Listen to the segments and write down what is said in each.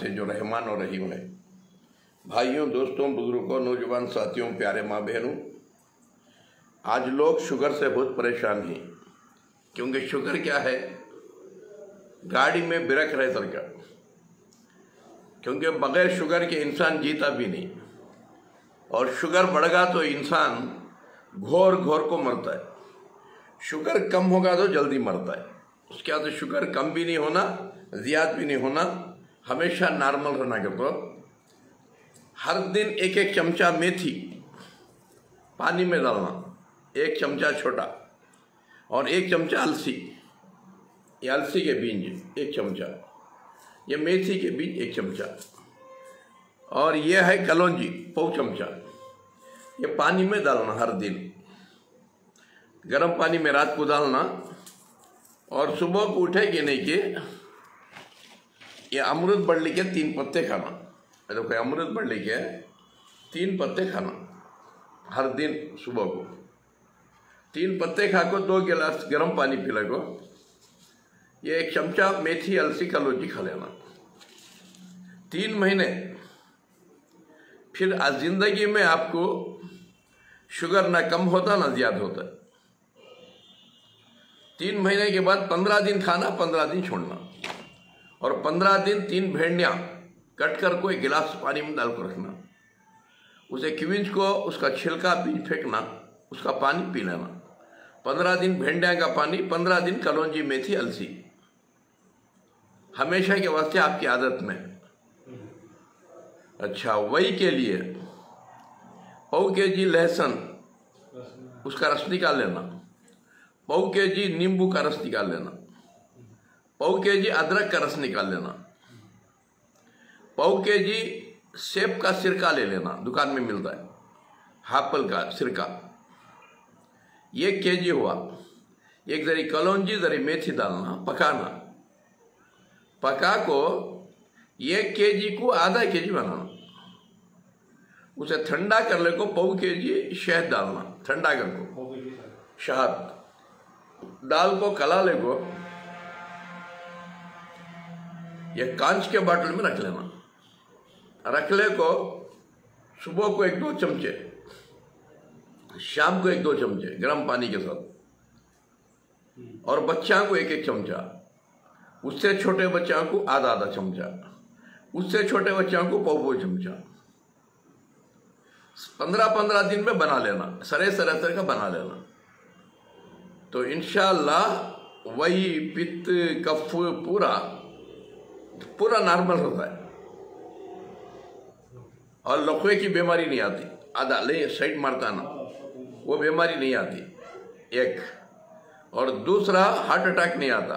से जो रहमान और रहीम है। भाइयों, दोस्तों, बुजुर्गों, नौजवान साथियों, प्यारे माँ बहनों, आज लोग शुगर से बहुत परेशान हैं, क्योंकि शुगर क्या है, गाड़ी में ब्रेक है सरकार, क्योंकि बगैर शुगर के इंसान जीता भी नहीं, और शुगर बढ़ गया तो इंसान घोर घोर को मरता है, शुगर कम होगा तो जल्दी मरता है। उसके बाद शुगर कम भी नहीं होना, ज़्यादा भी नहीं होना, हमेशा नॉर्मल रहना। करता हर दिन एक एक चमचा मेथी पानी में डालना, एक चमचा छोटा, और एक चमचा अलसी, ये अलसी के बीज एक चमचा, ये मेथी के बीज एक चमचा, और ये है कलौंजी पाव चमचा, ये पानी में डालना हर दिन, गर्म पानी में रात को डालना, और सुबह को उठे कि नहीं कि ये अमृत बल्ली के 3 पत्ते खाना। तो क्या अमृत बल्ली के 3 पत्ते खाना हर दिन सुबह को, 3 पत्ते खा को 2 गिलास गर्म पानी पिला को, ये एक चमचा मेथी अलसी कलौंजी खा लेना 3 महीने। फिर आज ज़िंदगी में आपको शुगर ना कम होता ना ज़्यादा होता है। 3 महीने के बाद 15 दिन खाना, 15 दिन छोड़ना, और 15 दिन 3 भेड़ियाँ कट कर कोई गिलास पानी में डाल कर रखना, उसे किविंच को उसका छिलका बीज फेंकना, उसका पानी पी लेना। 15 दिन भेंडिया का पानी, 15 दिन कलौंजी मेथी अलसी, हमेशा के वास्ते आपकी आदत में। अच्छा, वही के लिए पाव के जी लहसुन उसका रस निकाल लेना, पाव के जी नींबू का रस निकाल लेना, पाव के जी अदरक का रस निकाल लेना, पाव के जी सेब का सिरका ले लेना, दुकान में मिलता है हापल का सिरका, ये केजी हुआ। एक जरी कलौंजी जरी मेथी डालना, पकाना, पका को 1 केजी को आधा केजी बनाना, उसे ठंडा कर ले को पाव केजी शहद डालना, ठंडा कर को शहद डाल को कला ले को यह कांच के बाटल में रख लेना, रख ले को सुबह को 1-2 चमचे, शाम को 1-2 चमचे गर्म पानी के साथ, और बच्चा को 1-1 चमचा, उससे छोटे बच्चा को 1/2-1/2 चमचा, उससे छोटे बच्चा को 1/2-1/2 चमचा, 15-15 दिन में बना लेना, सरे का बना लेना। तो इंशाल्लाह वही पित्त कफ पूरा पूरा नॉर्मल होता है, और लकवे की बीमारी नहीं आती, आधा ले साइड मारता ना वो बीमारी नहीं आती, एक, और दूसरा हार्ट अटैक नहीं आता,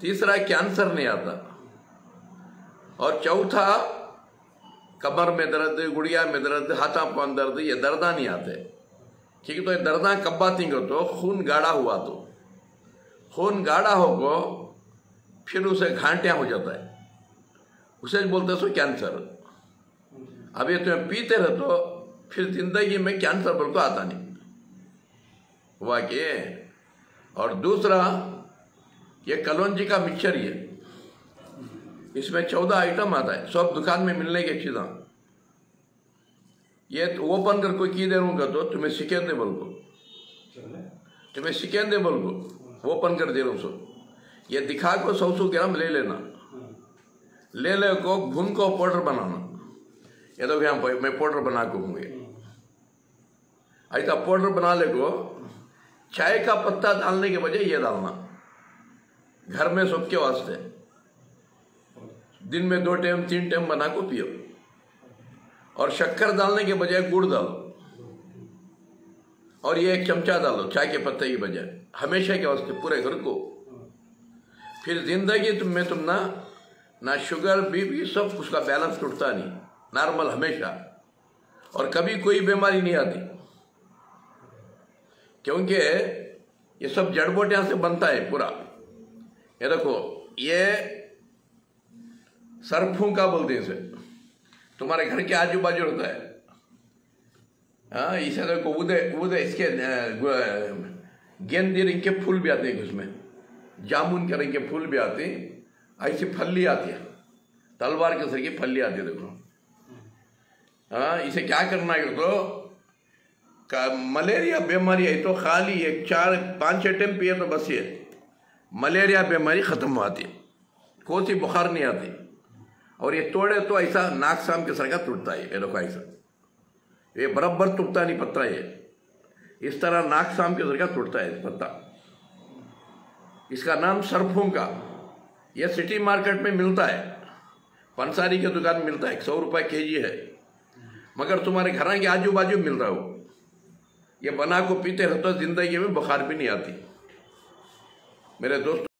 तीसरा कैंसर नहीं आता, और चौथा कमर में दर्द, गुड़िया में दर्द, हाथा पांव दर्द, ये दर्दा नहीं आते। ठीक है, तो ये दर्दा कब आती हो तो खून गाढ़ा हुआ, तो खून गाढ़ा होगा फिर उसे घाटियाँ हो जाता है, उसे बोलते सो कैंसर। अब ये तुम्हें पीते रहे तो फिर जिंदगी में कैंसर बोल को आता नहीं वाकई। और दूसरा ये कलौंजी का मिक्सचर है, इसमें 14 आइटम आता है, सब दुकान में मिलने की चीज़ा, ये तो ओपन कर कोई की दे रूँगा तो तुम्हें सिकेंदे बोल को, तुम्हें सिकेंदे बोल को ओपन कर दे रूँ सो, ये दिखा को 100-100 ग्राम ले लेना, ले ले को भून को पाउडर बनाना, ये तो यहाँ मैं पाउडर बना को हूँ, ऐसा पाउडर बना ले को चाय का पत्ता डालने के बजाय ये डालना, घर में सबके वास्ते दिन में 2 टाइम 3 टाइम बना को पियो, और शक्कर डालने के बजाय गुड़ डालो, और ये 1 चमचा डालो चाय के पत्ते की बजाय, हमेशा के वास्ते पूरे घर को। फिर जिंदगी में तुम ना शुगर बीपी सब उसका बैलेंस टूटता नहीं, नॉर्मल हमेशा, और कभी कोई बीमारी नहीं आती, क्योंकि ये सब जड़बूटियाँ से बनता है पूरा। ये देखो, ये सरफों का बोलते हैं इसे, तुम्हारे घर के आजू बाजू होता है, हाँ, इसे देखो उदय इसके गेंदे रंग के फूल भी आते हैं, उसमें जामुन के रंग के फूल भी आते हैं, ऐसी फली आती है, तलवार के सर की पल्ली आती देखो। हाँ, इसे क्या करना है तो मलेरिया बीमारी है तो खाली एक 4-5 टाइम पिए तो बस ये मलेरिया बीमारी ख़त्म हो आती है, कोई सी बुखार नहीं आती। और ये तोड़े तो ऐसा नाक शाम के सर का टूटता है, ये देखो ऐसा, ये बराबर टूटता नहीं पत्ता, ये इस तरह नाक शाम के सर का टूटता है पत्ता। इसका नाम सरफूंका, यह सिटी मार्केट में मिलता है, पंसारी की दुकान मिलता है, 100 रुपये kg है, मगर तुम्हारे घर के आजू बाजू मिल रहा हो। ये बना को पीते हो तो ज़िंदगी में बुखार भी नहीं आती मेरे दोस्त।